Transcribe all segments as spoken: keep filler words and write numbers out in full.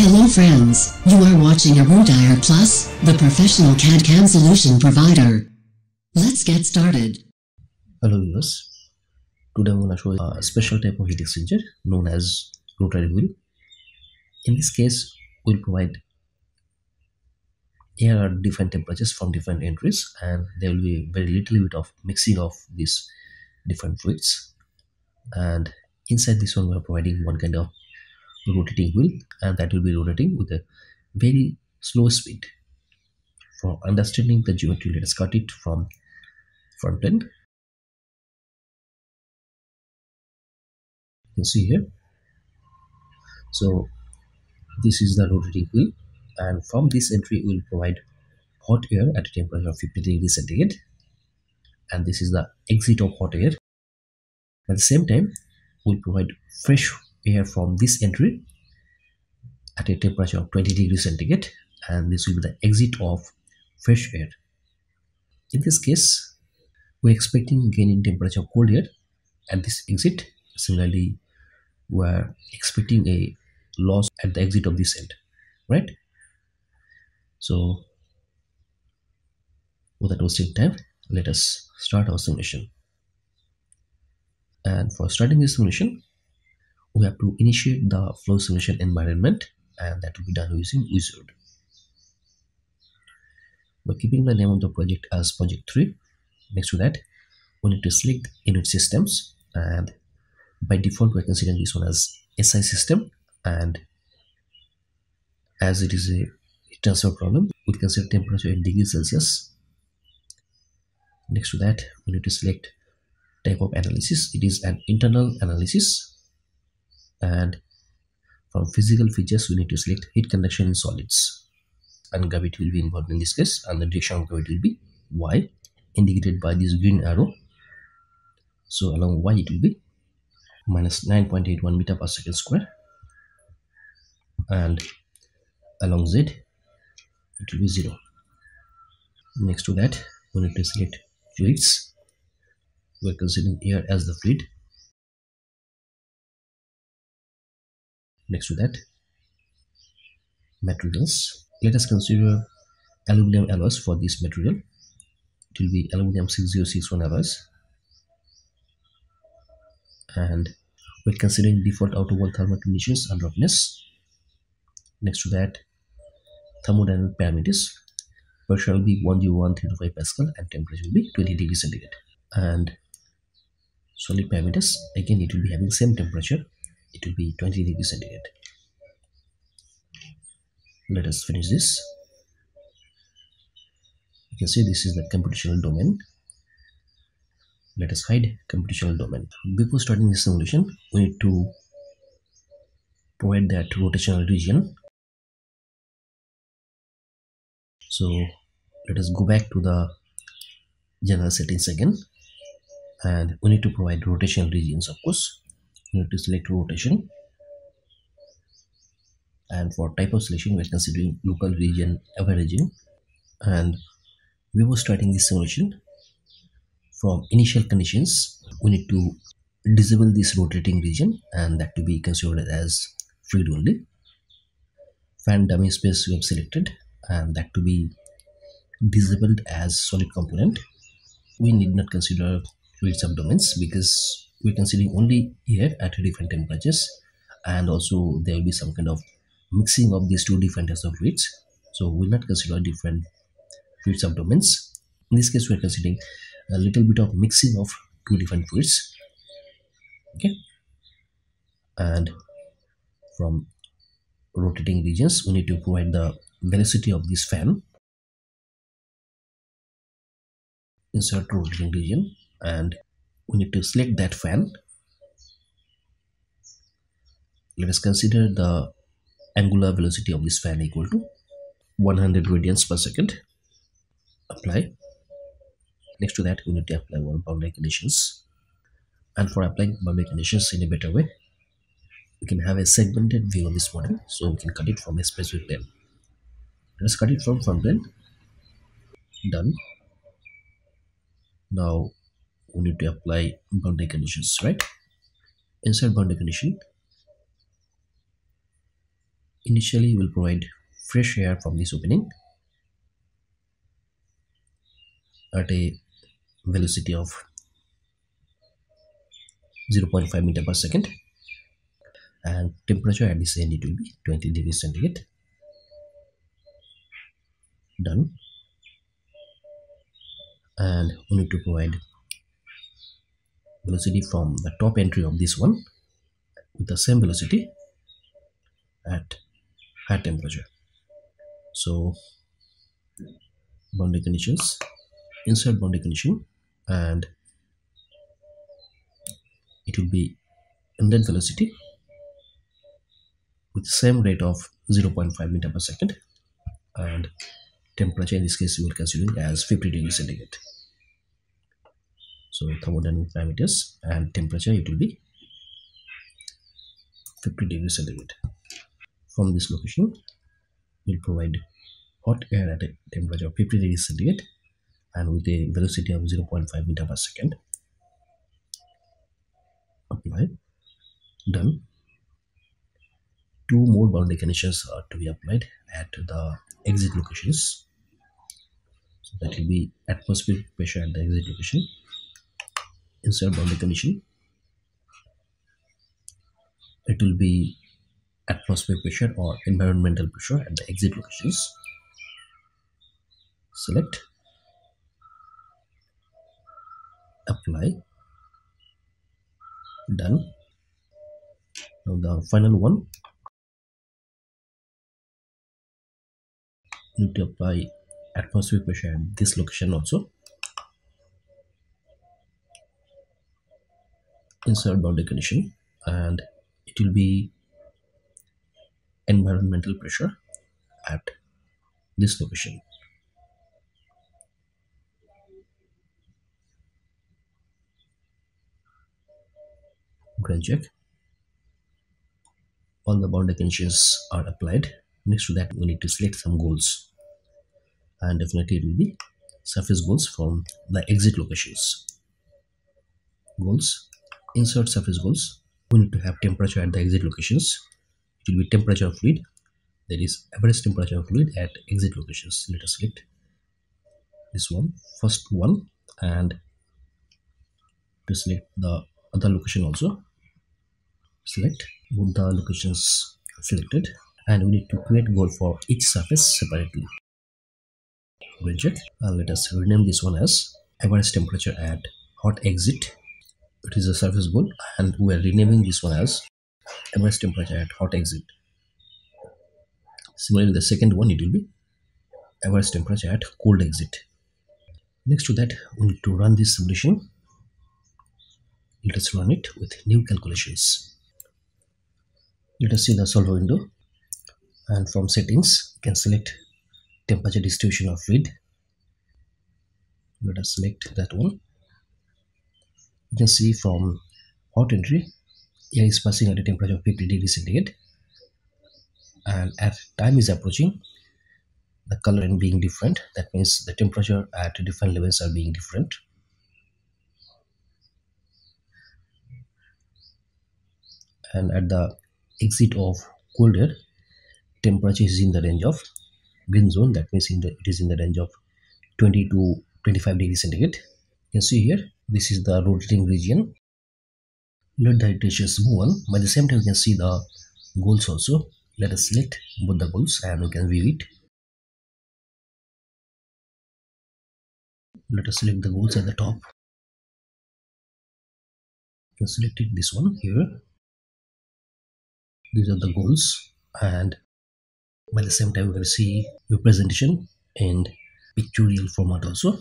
Hello friends, you are watching ERUDIRE Plus, the professional C A D C A M solution provider. Let's get started. Hello viewers, today I'm going to show you a special type of heat exchanger known as rotary wheel. In this case, we'll provide air at different temperatures from different entries, and there will be very little bit of mixing of these different fluids. And inside this one, we are providing one kind of rotating wheel, and that will be rotating with a very slow speed. For understanding the geometry, let's cut it from front end. You can see here. So this is the rotating wheel, and from this entry we will provide hot air at a temperature of fifty degrees centigrade, and this is the exit of hot air. At the same time, we will provide fresh air from this entry at a temperature of twenty degrees centigrade, and this will be the exit of fresh air. In this case, we are expecting gain in temperature of cold air at this exit. Similarly, we are expecting a loss at the exit of this end, right? So without wasting time, let us start our simulation. And for starting this simulation, we have to initiate the flow simulation environment, and that will be done using wizard. We're keeping the name of the project as project three. Next to that, we need to select init systems, and by default we're considering this one as S I system, and as it is a transfer problem, we consider temperature in degrees Celsius. Next to that, we need to select type of analysis. It is an internal analysis. And from physical features, we need to select heat conduction in solids, and gravity will be involved in this case, and the direction of gravity will be y, indicated by this green arrow. So along y it will be minus nine point eight one meters per second squared, and along z it will be zero. Next to that, we need to select fluids. We are considering air as the fluid. Next to that, materials. Let us consider aluminum alloys for this material. It will be aluminum six zero six one alloys. And we're considering default outer wall thermal conditions and roughness. Next to that, thermodynamic parameters. Pressure will be one zero one three two five pascal, and temperature will be twenty degrees centigrade. And solid parameters, again it will be having same temperature. It will be twenty degrees centigrade. Let us finish this. You can see this is the computational domain. Let us hide computational domain. Before starting this simulation, we need to provide that rotational region. So let us go back to the general settings again, and we need to provide rotational regions, of course. You need to select rotation, and for type of selection we are considering local region averaging. And we were starting this simulation from initial conditions. We need to disable this rotating region, and that to be considered as fluid only. Fan dummy space we have selected, and that to be disabled as solid component. We need not consider fluid subdomains because we're considering only air at different temperatures, and also there will be some kind of mixing of these two different types of fluids, so we'll not consider different fluid subdomains. In this case, we're considering a little bit of mixing of two different fluids. Okay, and from rotating regions, we need to provide the velocity of this fan. Insert rotating region, and we need to select that fan. Let us consider the angular velocity of this fan equal to one hundred radians per second. Apply. Next to that, we need to apply our boundary conditions. And for applying boundary conditions in a better way, we can have a segmented view of this model, so we can cut it from a specific plane. Let us cut it from front plane. Done. Now we need to apply boundary conditions, right? Insert boundary condition. initially will provide fresh air from this opening at a velocity of zero point five meter per second, and temperature at this end it will be twenty degrees centigrade. Done. And we need to provide velocity from the top entry of this one with the same velocity at high temperature. So boundary conditions, insert boundary condition, and it will be inlet velocity with the same rate of zero point five meter per second, and temperature in this case we are considering as fifty degrees centigrade. So thermodynamic parameters and temperature, it will be fifty degrees centigrade. From this location we'll provide hot air at a temperature of fifty degrees centigrade and with a velocity of zero point five meter per second. Apply. Done. Two more boundary conditions are to be applied at the exit locations. So that will be atmospheric pressure at the exit location, insert boundary condition. It will be atmospheric pressure or environmental pressure at the exit locations. Select, apply, done. Now the final one, need to apply atmospheric pressure at this location also. Insert boundary condition, and it will be environmental pressure at this location. Grand check. All the boundary conditions are applied. Next to that we need to select some goals, and definitely it will be surface goals from the exit locations. Goals, insert surface goals. We need to have temperature at the exit locations. It will be temperature of fluid, that is average temperature of fluid at exit locations. Let us select this one, first one, and to select the other location also. Select both the locations selected, and we need to create goal for each surface separately. Check. Uh, let us rename this one as average temperature at hot exit. It is a surface goal, and we are renaming this one as average temperature at hot exit. Similarly, the second one, it will be average temperature at cold exit. Next to that, we need to run this simulation. Let us run it with new calculations. Let us see the solver window, and from settings you can select temperature distribution of fluid. Let us select that one. You can see from hot entry air is passing at a temperature of fifty degrees centigrade, and as time is approaching the color is being different. That means the temperature at different levels are being different. And at the exit of cold air, temperature is in the range of green zone. That means in the, it is in the range of twenty to twenty-five degrees centigrade. You can see here, this is the rotating region. Let the iterations move on. By the same time, you can see the goals also. Let us select both the goals and we can view it. Let us select the goals at the top. You can select it, this one here. These are the goals, and by the same time we will see representation in pictorial format also.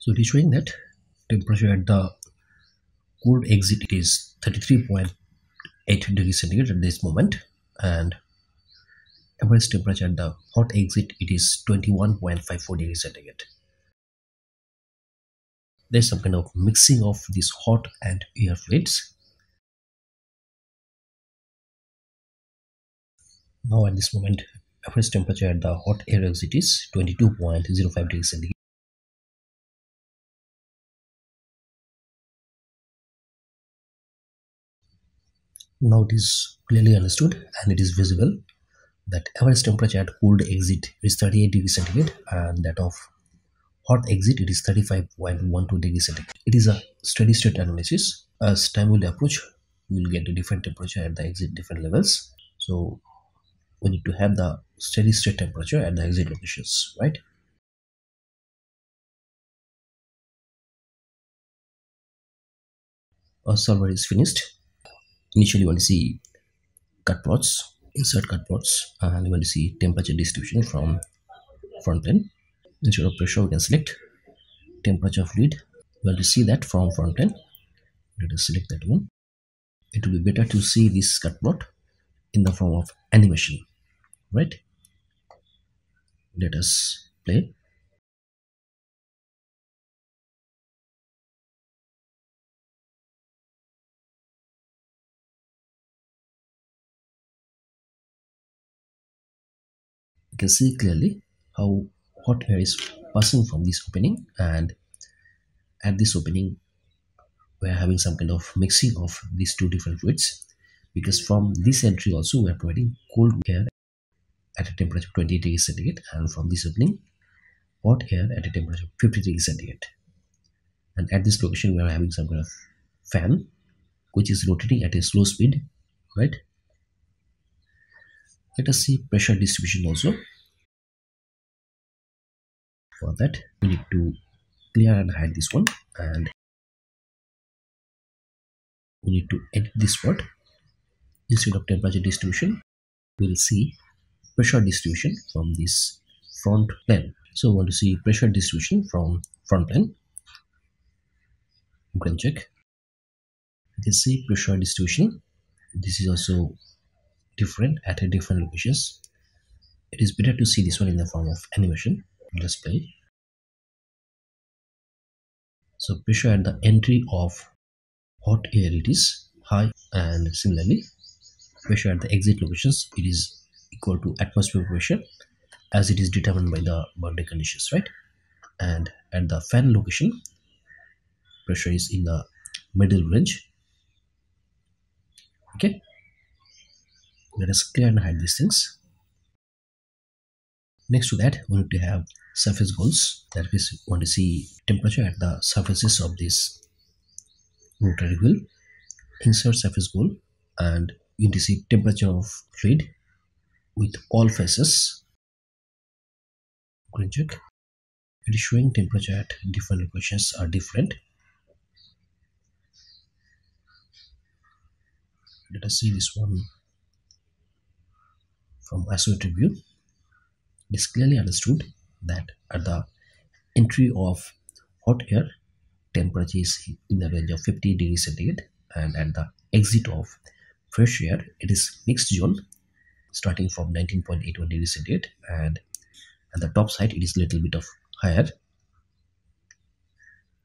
So it is showing that temperature at the cold exit is thirty-three point eight degrees centigrade at this moment, and average temperature at the hot exit it is twenty-one point five four degrees centigrade. There is some kind of mixing of this hot and air fluids. Now at this moment, average temperature at the hot air exit is twenty-two point zero five degrees centigrade. Now it is clearly understood and it is visible that average temperature at cold exit is thirty-eight degrees centigrade and that of hot exit it is thirty-five point one two degrees centigrade. It is a steady state analysis. As time will approach, we will get the different temperature at the exit, different levels. So we need to have the steady state temperature at the exit locations, right? Our solver is finished. Initially, you want to see cut plots, insert cut plots, and you want to see temperature distribution from front plane. Instead of pressure, we can select temperature fluid. We want to see that from front plane. Let us select that one. It will be better to see this cut plot in the form of animation, right? Let us play. You can see clearly how hot air is passing from this opening, and at this opening we are having some kind of mixing of these two different fluids, because from this entry also we are providing cold air at a temperature of twenty degrees centigrade, and from this opening hot air at a temperature of fifty degrees centigrade, and at this location we are having some kind of fan which is rotating at a slow speed, right? Let us see pressure distribution also. For that, we need to clear and hide this one, and we need to edit this part. Instead of temperature distribution, we will see pressure distribution from this front plane. So we want to see pressure distribution from front plane. You can check. You can see pressure distribution. This is also different at a different locations. It is better to see this one in the form of animation. Let's play. So pressure at the entry of hot air it is high, and similarly pressure at the exit locations it is equal to atmospheric pressure as it is determined by the boundary conditions, right? And at the fan location pressure is in the middle range. Okay, let us clear and hide these things. Next to that, we need to have surface goals. That is, we want to see temperature at the surfaces of this rotary wheel. Insert surface goal, and we need to see temperature of fluid with all faces. Green check. It is showing temperature at different locations are different. Let us see this one from isolated view. It is clearly understood that at the entry of hot air, temperature is in the range of fifty degrees centigrade, and at the exit of fresh air, it is mixed zone starting from nineteen point eight one degrees centigrade, and at the top side, it is a little bit of higher.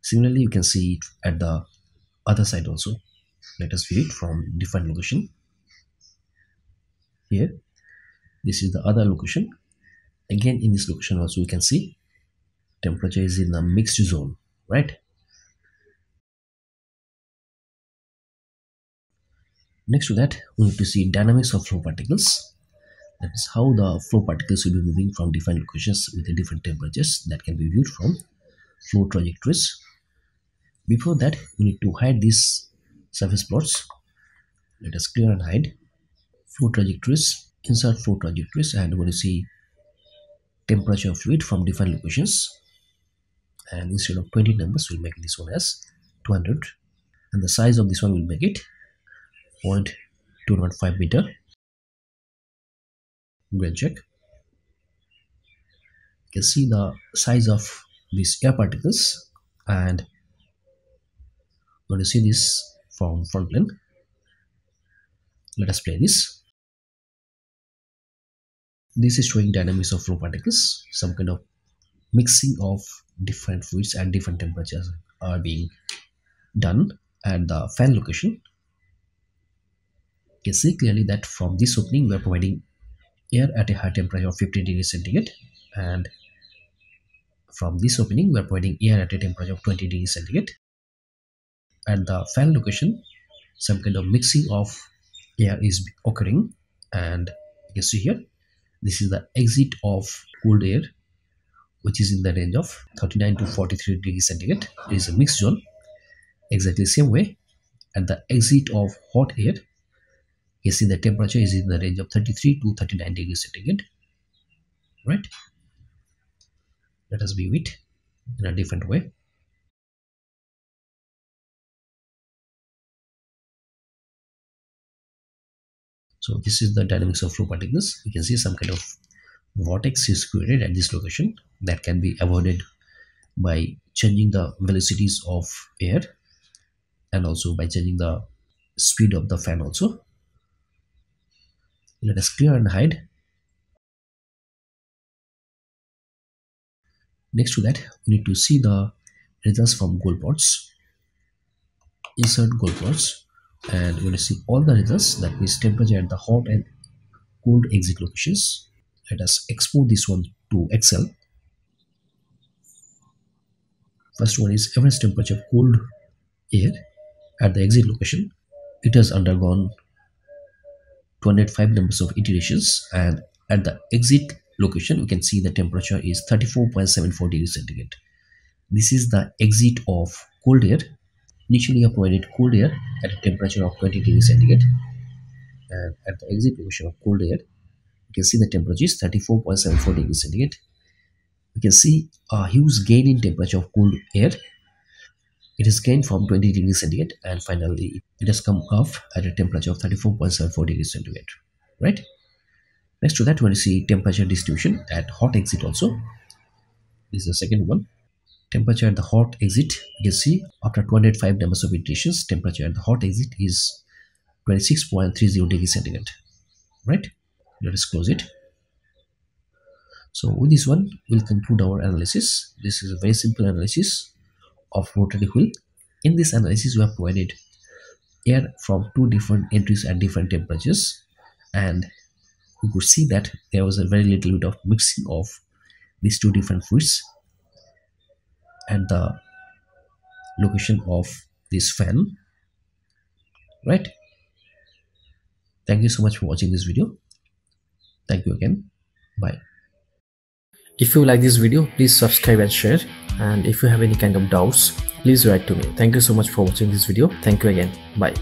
Similarly, you can see it at the other side also. Let us view it from different location. Here, this is the other location. Again, in this location also we can see temperature is in the mixed zone, right? Next to that, we need to see dynamics of flow particles. That is how the flow particles will be moving from different locations with the different temperatures that can be viewed from flow trajectories. Before that, we need to hide these surface plots. Let us clear and hide. Flow trajectories, insert flow trajectories, and we will see temperature of fluid from different locations, and instead of twenty numbers we'll make this one as two hundred, and the size of this one will make it zero point two zero five meter. We'll check. You can see the size of these air particles, and we're going to see this from front plane. Let us play this. This is showing dynamics of flow particles. Some kind of mixing of different fluids at different temperatures are being done at the fan location. You can see clearly that from this opening we are providing air at a high temperature of fifty degrees centigrade, and from this opening we are providing air at a temperature of twenty degrees centigrade. At the fan location, some kind of mixing of air is occurring, and you can see here This is the exit of cold air, which is in the range of thirty-nine to forty-three degrees centigrade. It is a mixed zone. Exactly same way, at the exit of hot air, you see the temperature is in the range of thirty-three to thirty-nine degrees centigrade. Right? Let us view it in a different way. So this is the dynamics of flow particles. You can see some kind of vortex is created at this location that can be avoided by changing the velocities of air and also by changing the speed of the fan also. Let us clear and hide. Next to that, we need to see the results from goal plots. Insert goal plots, and we're going to see all the results, that means temperature at the hot and cold exit locations. Let us export this one to Excel. First one is average temperature of cold air at the exit location. It has undergone two hundred five numbers of iterations, and at the exit location, we can see the temperature is thirty-four point seven four degrees centigrade. This is the exit of cold air. Initially, I provided cold air at a temperature of twenty degrees centigrade, and at the exit location of cold air, you can see the temperature is thirty-four point seven four degrees centigrade. You can see a huge gain in temperature of cold air. It has gained from twenty degrees centigrade, and finally it has come off at a temperature of thirty-four point seven four degrees centigrade. Right? Next to that, we see temperature distribution at hot exit also. This is the second one. Temperature at the hot exit, you can see after two hundred five numbers of iterations, temperature at the hot exit is twenty-six point three zero degrees centigrade. Right? Let us close it. So with this one, we'll conclude our analysis. This is a very simple analysis of rotary wheel. In this analysis, we have provided air from two different entries at different temperatures, and we could see that there was a very little bit of mixing of these two different fluids at the location of this fan. Right? Thank you so much for watching this video. Thank you again. Bye. If you like this video, please subscribe and share. And if you have any kind of doubts, please write to me. Thank you so much for watching this video. Thank you again. Bye.